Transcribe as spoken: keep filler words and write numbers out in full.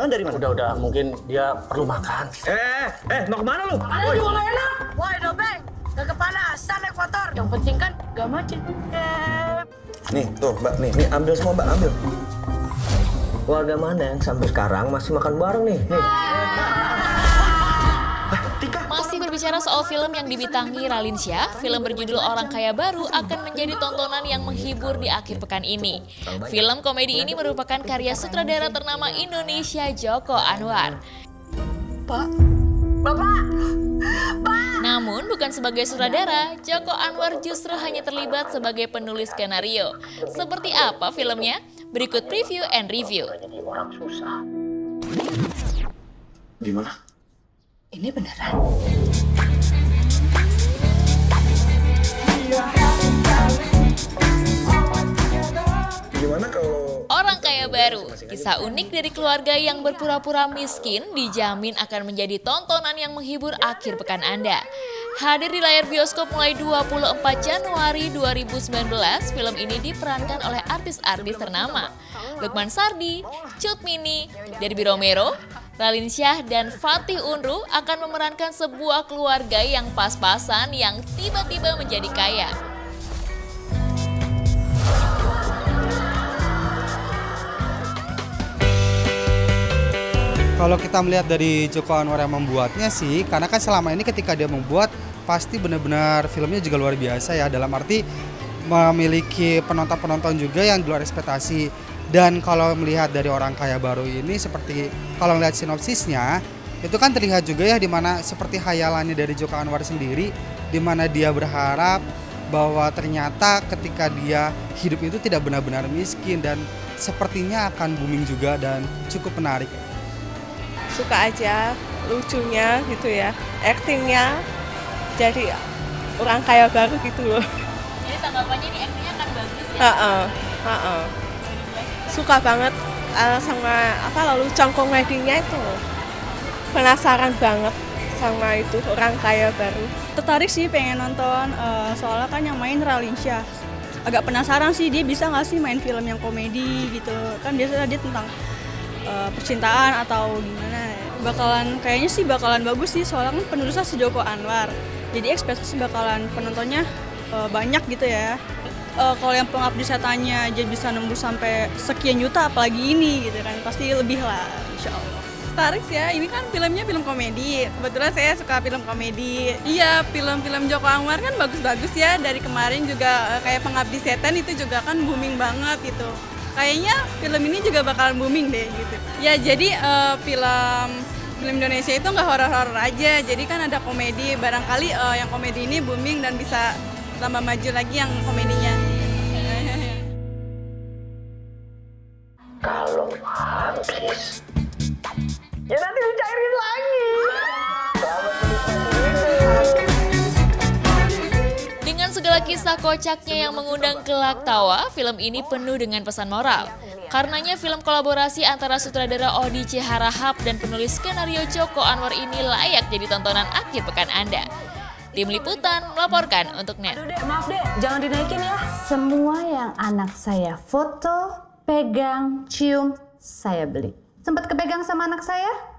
undangan dari mana? Udah, udah. Mungkin dia perlu makan. Eh, eh, mau kemana lu? Makannya juga nggak enak. Woi, dobeng. Gak kepanasan naik motor. Yang penting kan gak macet. Nih, tuh, Mbak. Nih, nih ambil semua, Mbak. Ambil. Keluarga mana yang sampai sekarang masih makan bareng nih? Nih. Masih berbicara soal film yang dibintangi Raline Shah, film berjudul Orang Kaya Baru akan menjadi tontonan yang menghibur di akhir pekan ini. Film komedi ini merupakan karya sutradara ternama Indonesia, Joko Anwar. Pak, Bapak, Pak. Namun bukan sebagai sutradara, Joko Anwar justru hanya terlibat sebagai penulis skenario. Seperti apa filmnya? Berikut preview and review. Di mana? Ini beneran. Gimana kalau Orang Kaya Baru, kisah unik dari keluarga yang berpura-pura miskin, dijamin akan menjadi tontonan yang menghibur akhir pekan Anda. Hadir di layar bioskop mulai dua puluh empat Januari dua ribu sembilan belas, film ini diperankan oleh artis-artis ternama Lukman Sardi, Cut Mini, Derby Romero, Raline Shah dan Fatih Unru akan memerankan sebuah keluarga yang pas-pasan yang tiba-tiba menjadi kaya. Kalau kita melihat dari Joko Anwar yang membuatnya sih, karena kan selama ini ketika dia membuat pasti benar-benar filmnya juga luar biasa ya, dalam arti memiliki penonton-penonton juga yang di luar ekspektasi. Dan kalau melihat dari Orang Kaya Baru ini, seperti kalau melihat sinopsisnya, itu kan terlihat juga ya dimana seperti khayalannya dari Joko Anwar sendiri, dimana dia berharap bahwa ternyata ketika dia hidup itu tidak benar-benar miskin dan sepertinya akan booming juga dan cukup menarik. Suka aja lucunya gitu ya, aktingnya, jadi orang kaya baru gitu loh. Jadi tanggapannya ini aktingnya akan bagus ya? Uh-uh, uh-uh. Suka banget uh, sama apa lalu cangkong weddingnya itu, penasaran banget sama itu Orang Kaya Baru. Tertarik sih pengen nonton, uh, soalnya kan yang main Raline Shah. Agak penasaran sih dia bisa nggak sih main film yang komedi gitu, kan biasanya dia tentang uh, percintaan atau gimana. Bakalan kayaknya sih bakalan bagus sih, soalnya kan penulisnya si Joko Anwar, jadi ekspektasi bakalan penontonnya uh, banyak gitu ya. Uh, kalau yang Pengabdi Setannya aja bisa nembus sampai sekian juta, apalagi ini gitu kan, pasti lebih lah insya Allah. Tertarik sih ya, ini kan filmnya film komedi, kebetulan saya suka film komedi. Iya, film-film Joko Anwar kan bagus-bagus ya, dari kemarin juga kayak Pengabdi Setan itu juga kan booming banget gitu. Kayaknya film ini juga bakalan booming deh gitu. Ya jadi uh, film film Indonesia itu nggak horor-horor aja, jadi kan ada komedi, barangkali uh, yang komedi ini booming dan bisa tambah maju lagi yang komedinya. Kalau habis, ya nanti dicairin lagi. Dengan segala kisah kocaknya yang mengundang gelak tawa, film ini penuh dengan pesan moral. Karenanya film kolaborasi antara sutradara Ody C. Harahap dan penulis skenario Joko Anwar ini layak jadi tontonan akhir pekan Anda. Tim Liputan melaporkan untuk N E T. Aduh dek, maaf dek, jangan dinaikin ya. Semua yang anak saya foto, pegang, cium, saya beli. Sempat kepegang sama anak saya?